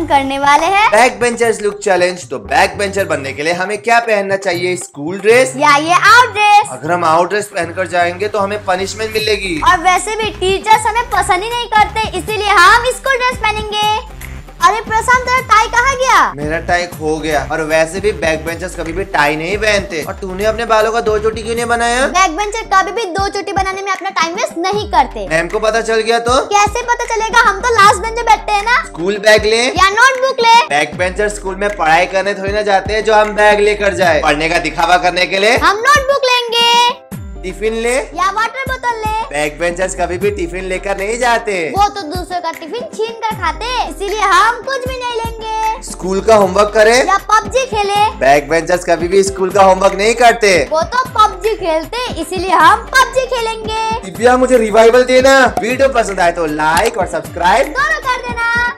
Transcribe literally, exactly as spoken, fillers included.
हम करने वाले हैं बैक बेंचर्स लुक चैलेंज। तो बैक बेंचर बनने के लिए हमें क्या पहनना चाहिए, स्कूल ड्रेस या ये आउट ड्रेस? अगर हम आउट ड्रेस पहनकर जाएंगे तो हमें पनिशमेंट मिलेगी, और वैसे भी टीचर्स हमें पसंद ही नहीं करते, इसीलिए हम स्कूल ड्रेस पहनेंगे। अरे प्रशांत, तेरा टाई कहाँ गया? मेरा टाई खो गया, और वैसे भी बैक बेंचर्स कभी भी टाई नहीं पहनते। और तूने अपने बालों का दो चोटी क्यों नहीं बनाया? बैक बेंचर कभी भी दो चोटी बनाने में अपना टाइम वेस्ट नहीं करते। मैम को पता चल गया तो? कैसे पता चलेगा, हम तो लास्ट बेंच में बैठते हैं ना। स्कूल बैग ले या नोटबुक ले। बैक बेंचर स्कूल में पढ़ाई करने थोड़ी ना जाते हैं जो हम बैग लेकर जाए। पढ़ने का दिखावा करने के लिए हम नोटबुक लेंगे। टिफिन ले या वाटर बोतल ले। बैक बेंचर्स कभी भी टिफिन लेकर नहीं जाते, वो तो दूसरों का टिफिन छीन कर खाते, इसीलिए हम कुछ भी नहीं लेंगे। स्कूल का होमवर्क करे या पबजी खेले। बैक बेंचर्स कभी भी स्कूल का होमवर्क नहीं करते, वो तो पबजी खेलते, इसीलिए हम पबजी खेलेंगे। दिव्या, मुझे रिवाइवल देना। वीडियो पसंद आए तो लाइक और सब्सक्राइब दोनों कर देना।